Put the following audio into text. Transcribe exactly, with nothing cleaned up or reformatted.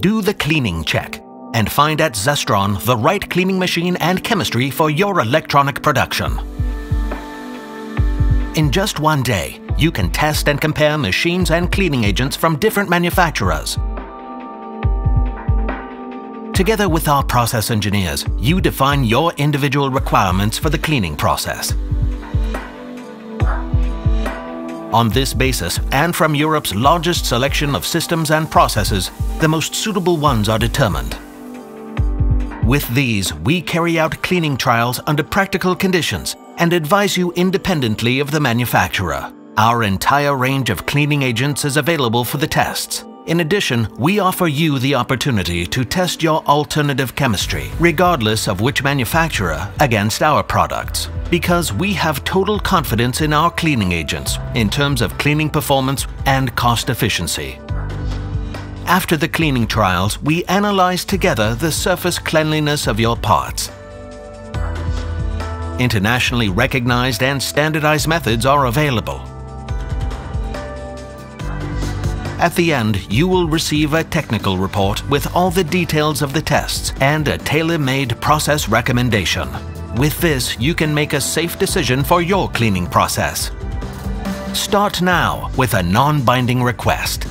Do the cleaning check and find at Zestron the right cleaning machine and chemistry for your electronic production. In just one day, you can test and compare machines and cleaning agents from different manufacturers. Together with our process engineers, you define your individual requirements for the cleaning process. On this basis, and from Europe's largest selection of systems and processes, the most suitable ones are determined. With these, we carry out cleaning trials under practical conditions and advise you independently of the manufacturer. Our entire range of cleaning agents is available for the tests. In addition, we offer you the opportunity to test your alternative chemistry, regardless of which manufacturer, against our products. Because we have total confidence in our cleaning agents in terms of cleaning performance and cost efficiency. After the cleaning trials, we analyze together the surface cleanliness of your parts. Internationally recognized and standardized methods are available. At the end, you will receive a technical report with all the details of the tests and a tailor-made process recommendation. With this, you can make a safe decision for your cleaning process. Start now with a non-binding request.